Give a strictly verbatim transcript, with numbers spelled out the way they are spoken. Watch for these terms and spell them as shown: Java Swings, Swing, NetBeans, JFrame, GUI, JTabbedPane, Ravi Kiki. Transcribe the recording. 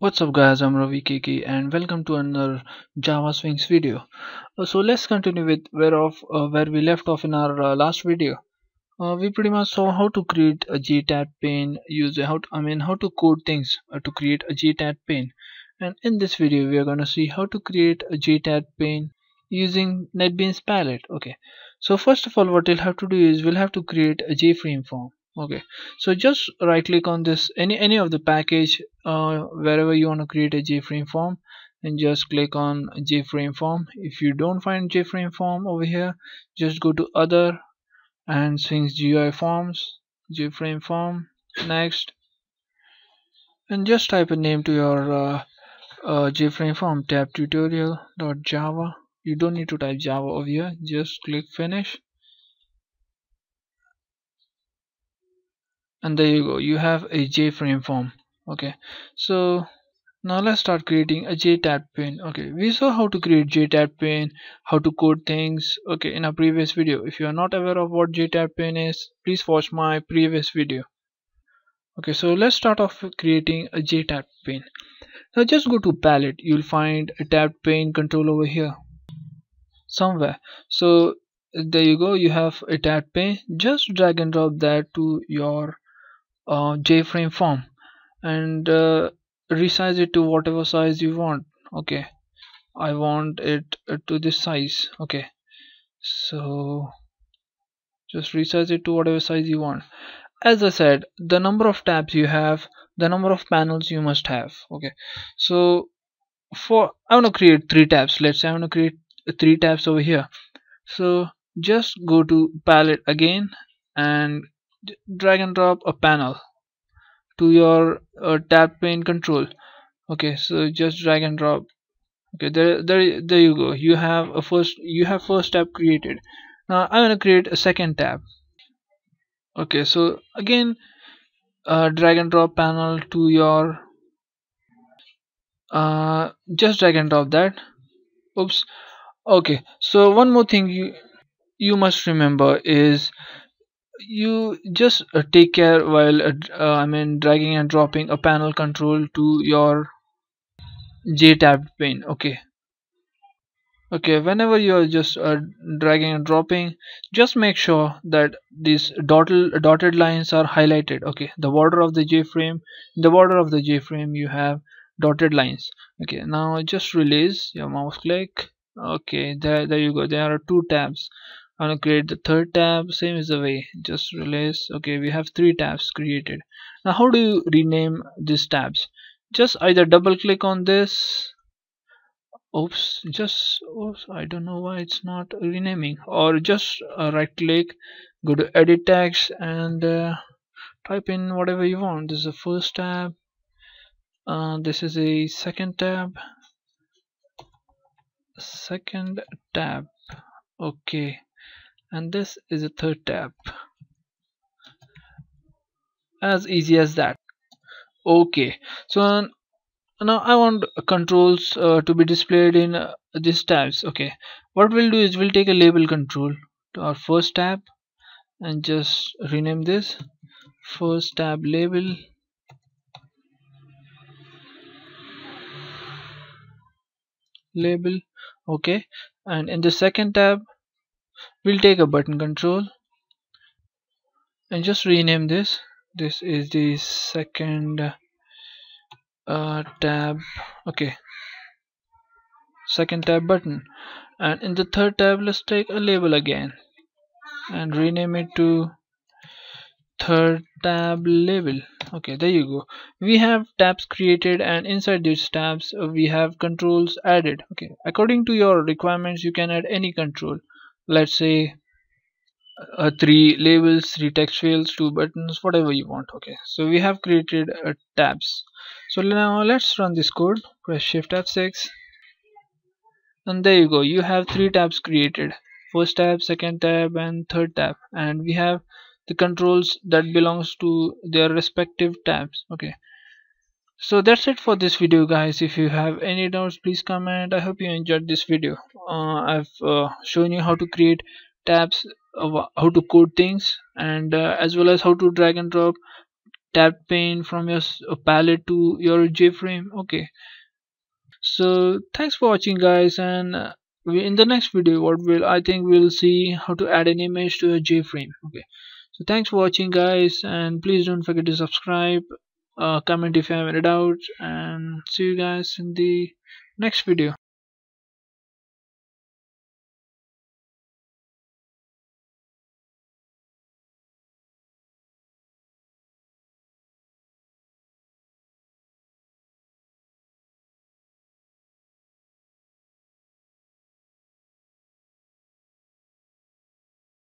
What's up guys, I'm Ravi Kiki and welcome to another Java Swings video. Uh, so let's continue with where of uh, where we left off in our uh, last video. Uh, we pretty much saw how to create a G tab pane, use how to, I mean how to code things uh, to create a G tab pane. And in this video we are going to see how to create a G tab pane using NetBeans palette. Okay, so first of all what we'll have to do is we'll have to create a JFrame form. Okay, so just right click on this any any of the package uh, wherever you want to create a JFrame form and just click on JFrame form. If you don't find JFrame form over here, just go to other and Swings G U I forms, JFrame form, next, and just type a name to your uh, uh, JFrame form, tab tutorial.java. You don't need to type Java over here, just click finish. And there you go, you have a JFrame form. Okay, so now let's start creating a G tab pane. Okay, we saw how to create G tab pane, how to code things, okay, in a previous video. If you are not aware of what G tab pane is, please watch my previous video. Okay, so let's start off with creating a G tab pane. Now just go to palette, you'll find a tab pane control over here somewhere. So there you go, you have a tab pane, just drag and drop that to your Uh, JFrame form and uh, resize it to whatever size you want. Okay, I want it uh, to this size. Okay, so just resize it to whatever size you want. As I said, the number of tabs you have, the number of panels you must have. Okay, so for I want to create three tabs. Let's say I want to create three tabs over here. So just go to palette again and drag and drop a panel to your uh, tab pane control. Okay, so just drag and drop. Okay, there, there, there you go. You have a first, you have first tab created. Now I'm gonna create a second tab. Okay, so again, uh, drag and drop panel to your. Uh, just drag and drop that. Oops. Okay, so one more thing you you must remember is, you just uh, take care while uh, uh, I mean dragging and dropping a panel control to your G tab pane. Okay, okay, whenever you're just uh, dragging and dropping, just make sure that these dotted dotted lines are highlighted. Okay, the border of the JFrame, the border of the JFrame you have dotted lines. Okay, now just release your mouse click. Okay, there, there you go, there are two tabs. I'm gonna create the third tab, same as the way, just release. Okay, we have three tabs created. Now how do you rename these tabs? Just either double click on this, oops, just oops, I don't know why it's not renaming, or just uh, right click, go to edit text and uh, type in whatever you want. This is the first tab, uh, this is a second tab, second tab, okay, and this is a third tab. As easy as that. Okay, so now I want controls uh, to be displayed in uh, these tabs. Okay, what we'll do is we'll take a label control to our first tab and just rename this first tab label. Label. Okay, and in the second tab we'll take a button control and just rename this. This is the second uh, tab. Okay, second tab button. And in the third tab let's take a label again and rename it to third tab label. Okay, there you go, we have tabs created and inside these tabs we have controls added. Okay, according to your requirements you can add any control. Let's say uh, three labels, three text fields, two buttons, whatever you want. Okay, so we have created uh, tabs. So now let's run this code, press shift F six, and there you go, you have three tabs created, first tab, second tab and third tab, and we have the controls that belongs to their respective tabs. Okay, so that's it for this video guys. If you have any doubts please comment. I hope you enjoyed this video. uh, I've uh, shown you how to create tabs, uh, how to code things, and uh, as well as how to drag and drop tab pane from your palette to your JFrame. Okay, so thanks for watching, guys, and in the next video what will I think we'll see how to add an image to a JFrame. Okay, so thanks for watching, guys, and please don't forget to subscribe, uh, comment if you have any doubt, and see you guys in the next video.